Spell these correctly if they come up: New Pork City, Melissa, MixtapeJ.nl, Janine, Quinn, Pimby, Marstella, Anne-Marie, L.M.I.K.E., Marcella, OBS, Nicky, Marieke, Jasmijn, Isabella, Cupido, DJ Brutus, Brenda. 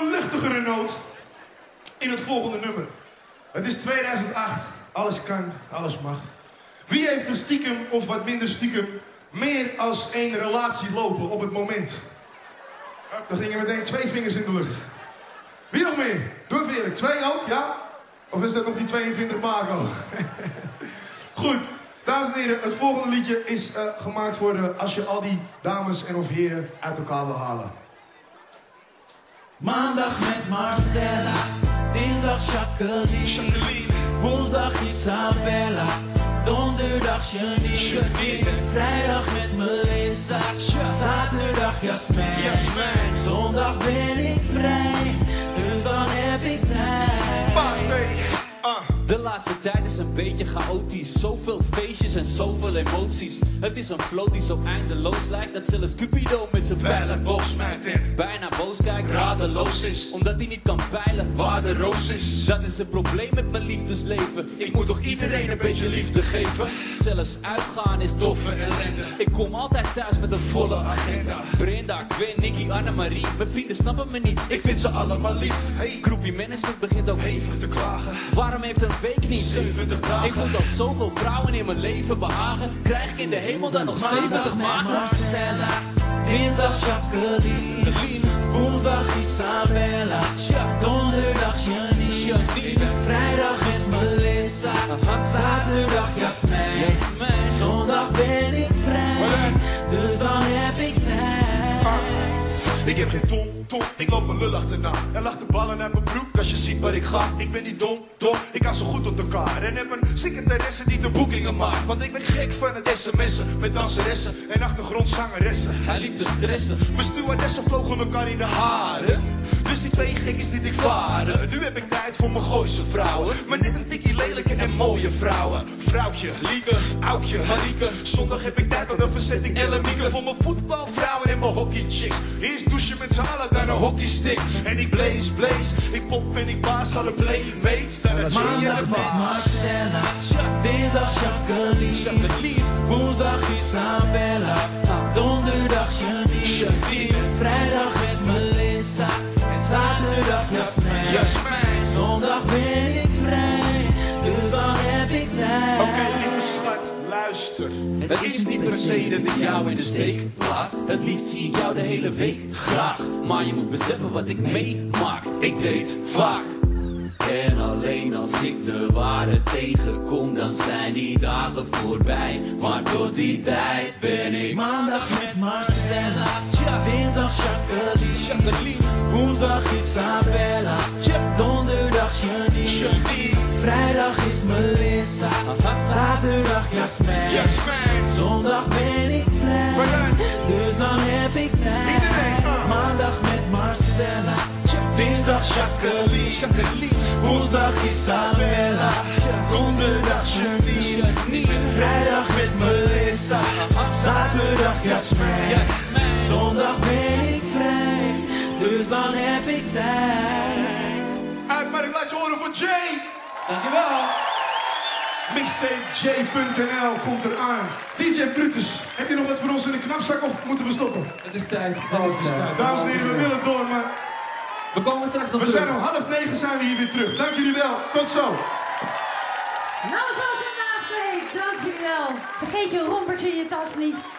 een luchtigere noot in het volgende nummer. Het is 2008, alles kan, alles mag. Wie heeft er stiekem, of wat minder stiekem, meer als één relatie lopen op het moment? Daar gingen meteen twee vingers in de lucht. Wie nog meer? Doe even eerlijk. Twee ook, ja? Of is dat nog die 22 Marco? Goed, dames en heren, het volgende liedje is gemaakt voor als je al die dames en of heren uit elkaar wil halen. Maandag met Marstella, dinsdag Jacqueline, woensdag Isabella, donderdag Janine, vrijdag is Melissa, zaterdag Jasmijn, zondag ben ik vrij, dus dan heb ik tijd. De laatste tijd is een beetje chaotisch. Zoveel feestjes en zoveel emoties. Het is een flow die zo eindeloos lijkt dat zelfs Cupido met zijn pijlen boos smijt en bijna boos kijkt, radeloos is, omdat hij niet kan peilen waar de roos is. Dat is het probleem met mijn liefdesleven. Ik moet toch iedereen een beetje liefde geven. Zelfs uitgaan is doffe ellende. Ik kom altijd thuis met een volle agenda. Brenda, Quinn, Nicky, Anne-Marie. Mijn vrienden snappen me niet, ik vind ze allemaal lief. Hey, groepie management begint ook hevig te klagen. Waarom heeft een week niet 70 dagen? Ik moet al zoveel vrouwen in mijn leven behagen. Krijg ik in de hemel dan nog 70 maanden? Marcella, dinsdag Jacqueline, woensdag Isabella, donderdag Janine, vrijdag is Melissa, zaterdag Jasmijn, zondag ben ik vrij, dus dan heb ik tijd. Ik heb geen tom, ik loop mijn lul achterna en lach de ballen uit mijn broek als je ziet waar ik ga. Ik ben niet dom, ik hou zo goed op elkaar en heb een secretaresse die de boekingen maakt. Want ik ben gek van het sms'en met danseressen en achtergrondzangeressen. Hij liep te stressen, mijn stewardessen vlogen elkaar in de haren. Dus die twee gekkies die ik varen. Nu heb ik tijd voor mijn gooise vrouwen, maar net een tikkie lelijke en mooie vrouwen. Vrouwtje, lieke, oudje, Marieke. Zondag heb ik tijd, want dan verzet ik L.M.I.K.E. voor mijn voetbalvrouwen en mijn hockeychicks. Eerst douchen met z'n allen, dan een hockeystick. En ik blaze, ik pop en ik baas alle playmates. Maandag met Marcella, dinsdag Jacqueline, woensdag Isabella, donderdag Janine, vrijdag is Melissa, en zaterdag Jasmijn. Zondag ben ik vrij, dus dan heb ik tijd. Oké, lieve schat, luister. Het is niet per se dat ik jou in de steek laat. Het liefst zie ik jou de hele week graag. Maar je moet beseffen wat ik meemaak. Ik date vaak. En alleen als ik de waarde tegenkom, dan zijn die dagen voorbij. Maar tot die tijd ben ik maandag met Marstella, dinsdag Jacqueline, woensdag Isabella, donderdag Janine, vrijdag is Melissa, zaterdag Jasmijn, zondag ben ik vrij, dus dan heb ik tijd. Maandag met Marstella, dinsdag Jacqueline, woensdag Isabella, donderdag Janine, vrijdag met Melissa, zaterdag Jasmijn, zondag ben ik vrij, dus dan heb ik tijd. Uitmaak, laat je horen voor J. Dankjewel. MixtapeJ.nl komt eraan. DJ Brutus, heb je nog wat voor ons in de knapzak of moeten we stoppen? Het is tijd. Dames en heren, we willen door, maar... We komen straks nog terug. We zijn om 20:30 zijn we hier weer terug. Dank jullie wel. Tot zo. Nou, dat was het laatste. Dank jullie wel. Vergeet je rompertje in je tas niet.